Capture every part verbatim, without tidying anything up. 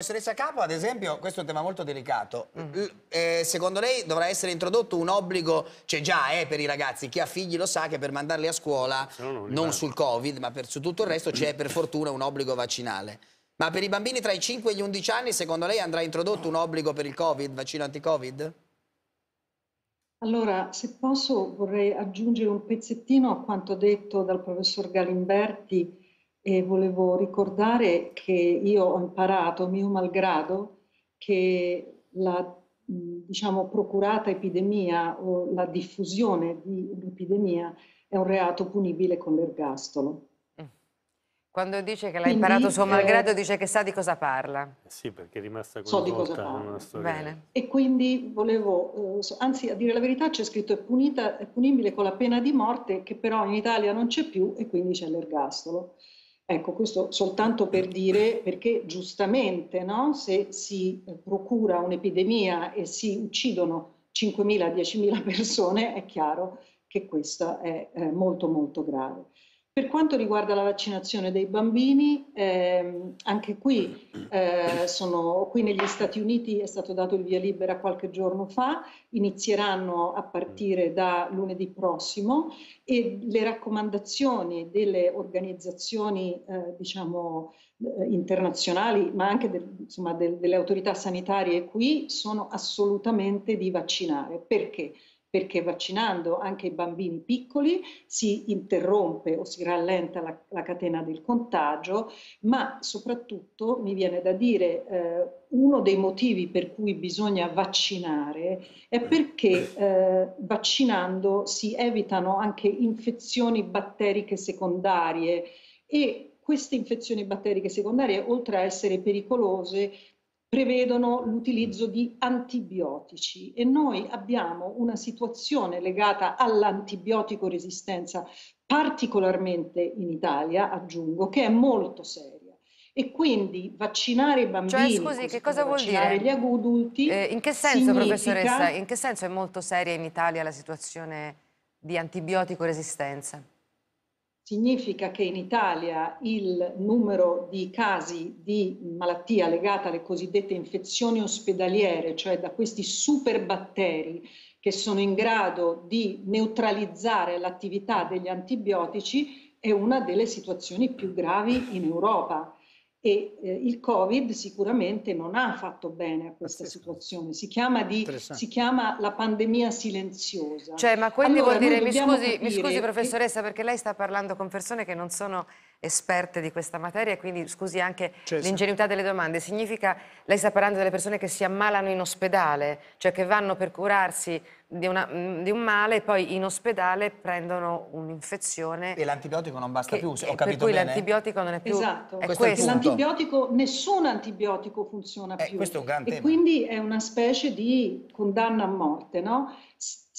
Professoressa Capo, ad esempio, questo è un tema molto delicato. Mm-hmm. eh, secondo lei dovrà essere introdotto un obbligo, cioè già è eh, per i ragazzi, chi ha figli lo sa che per mandarli a scuola, no, non, non sul Covid, ma per, su tutto il resto c'è per fortuna un obbligo vaccinale. Ma per i bambini tra i cinque e gli undici anni, secondo lei andrà introdotto un obbligo per il Covid, vaccino anti-Covid? Allora, se posso, vorrei aggiungere un pezzettino a quanto detto dal professor Galimberti. E volevo ricordare che io ho imparato, mio malgrado, che la diciamo, procurata epidemia o la diffusione di un'epidemia è un reato punibile con l'ergastolo. Quando dice che l'ha imparato suo malgrado, dice che sa di cosa parla. Sì, perché è rimasta coinvolta. So e quindi volevo, anzi a dire la verità c'è scritto è, punita, è punibile con la pena di morte, che però in Italia non c'è più e quindi c'è l'ergastolo. Ecco, questo soltanto per dire, perché giustamente, no? Se si procura un'epidemia e si uccidono cinquemila diecimila persone, è chiaro che questo è eh, molto molto grave. Per quanto riguarda la vaccinazione dei bambini, ehm, anche qui, eh, sono, qui negli Stati Uniti è stato dato il via libera qualche giorno fa, inizieranno a partire da lunedì prossimo e le raccomandazioni delle organizzazioni eh, diciamo, eh, internazionali, ma anche de, insomma, de, delle autorità sanitarie qui, sono assolutamente di vaccinare. Perché? Perché vaccinando anche i bambini piccoli si interrompe o si rallenta la, la catena del contagio, ma soprattutto, mi viene da dire, eh, uno dei motivi per cui bisogna vaccinare è perché eh, vaccinando si evitano anche infezioni batteriche secondarie e queste infezioni batteriche secondarie, oltre a essere pericolose, prevedono l'utilizzo di antibiotici e noi abbiamo una situazione legata all'antibiotico resistenza, particolarmente in Italia, aggiungo, che è molto seria. E quindi vaccinare i bambini, cioè, scusi, che cosa vuol dire? Gli adulti, eh, in che senso, significa... professoressa, in che senso è molto seria in Italia la situazione di antibiotico resistenza? Significa che in Italia il numero di casi di malattia legata alle cosiddette infezioni ospedaliere, cioè da questi superbatteri che sono in grado di neutralizzare l'attività degli antibiotici, è una delle situazioni più gravi in Europa. E eh, il Covid sicuramente non ha fatto bene a questa situazione, si chiama, di, si chiama la pandemia silenziosa. Cioè, ma quindi allora, vuol dire, mi scusi, mi scusi professoressa, che... perché lei sta parlando con persone che non sono esperte di questa materia, quindi scusi anche l'ingenuità delle domande, significa, lei sta parlando delle persone che si ammalano in ospedale, cioè che vanno per curarsi di, una, di un male e poi in ospedale prendono un'infezione e l'antibiotico non basta che, più, se ho capito per cui l'antibiotico non è più, esatto, è questo, questo. L'antibiotico, nessun antibiotico funziona eh, più, questo è un gran tema. Quindi è una specie di condanna a morte, no?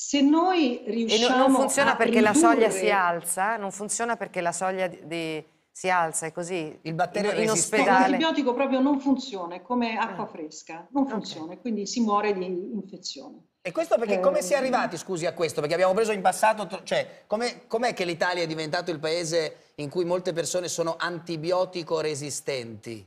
Se noi riusciamo e non funziona a perché ridurre... la soglia si alza, non funziona perché la soglia di, di, si alza, è così? Il batterio in, in ospedale. L'antibiotico proprio non funziona, è come acqua fresca, non funziona, okay. Quindi si muore di infezione. E questo perché come si è arrivati, scusi, a questo? Perché abbiamo preso in passato, cioè, com'è, com'è che l'Italia è diventato il paese in cui molte persone sono antibiotico resistenti?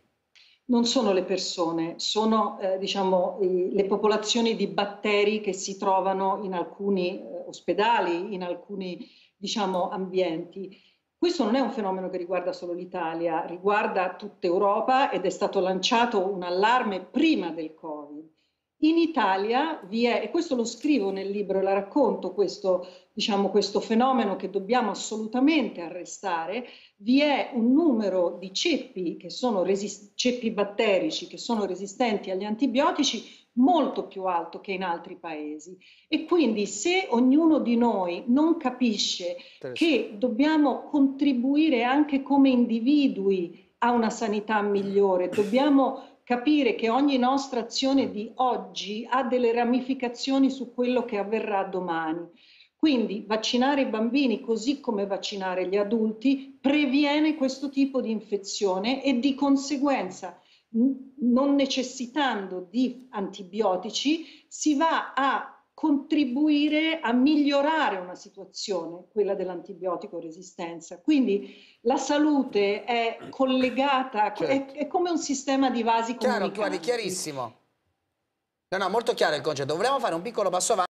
Non sono le persone, sono eh, diciamo, eh, le popolazioni di batteri che si trovano in alcuni eh, ospedali, in alcuni diciamo, ambienti. Questo non è un fenomeno che riguarda solo l'Italia, riguarda tutta Europa ed è stato lanciato un allarme prima del Covid. In Italia vi è, e questo lo scrivo nel libro e la racconto, questo, diciamo, questo fenomeno che dobbiamo assolutamente arrestare, vi è un numero di ceppi, che sono ceppi batterici che sono resistenti agli antibiotici molto più alto che in altri paesi e quindi se ognuno di noi non capisce che dobbiamo contribuire anche come individui a una sanità migliore, dobbiamo capire che ogni nostra azione di oggi ha delle ramificazioni su quello che avverrà domani. Quindi vaccinare i bambini così come vaccinare gli adulti previene questo tipo di infezione e di conseguenza, non necessitando di antibiotici, si va a contribuire a migliorare una situazione, quella dell'antibiotico resistenza. Quindi la salute è collegata, certo. è, è come un sistema di vasi comunicanti. Chiaro, chiarissimo. No, no, molto chiaro il concetto. Vogliamo fare un piccolo passo avanti.